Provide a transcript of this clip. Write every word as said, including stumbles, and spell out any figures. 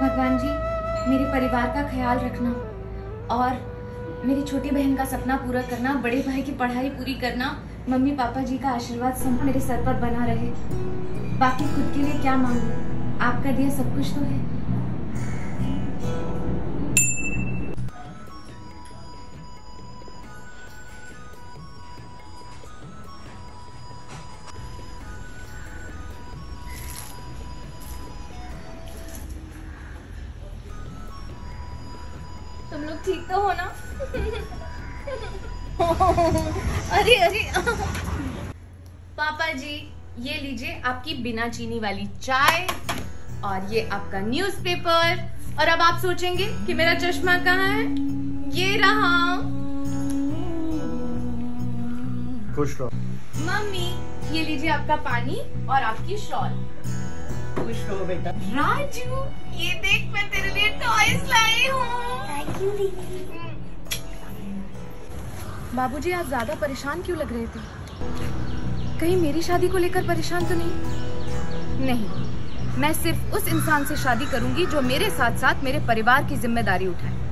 भगवान जी मेरे परिवार का ख्याल रखना और मेरी छोटी बहन का सपना पूरा करना, बड़े भाई की पढ़ाई पूरी करना, मम्मी पापा जी का आशीर्वाद सब मेरे सर पर बना रहे। बाकी खुद के लिए क्या मांगूं, आपका दिया सब कुछ तो है। तुम लोग ठीक तो हो ना? अरे अरे पापा जी ये लीजिए आपकी बिना चीनी वाली चाय और ये आपका न्यूज़पेपर। और अब आप सोचेंगे कि मेरा चश्मा कहाँ है, ये रहा। खुश रहो। मम्मी ये लीजिए आपका पानी और आपकी शॉल। खुश रहो बेटा। राजू ये देख मैं तेरे लिए टॉयज लाई हूँ। बाबूजी आप ज्यादा परेशान क्यों लग रहे थे, कहीं मेरी शादी को लेकर परेशान तो नहीं? नहीं, मैं सिर्फ उस इंसान से शादी करूंगी जो मेरे साथ साथ मेरे परिवार की जिम्मेदारी उठाए।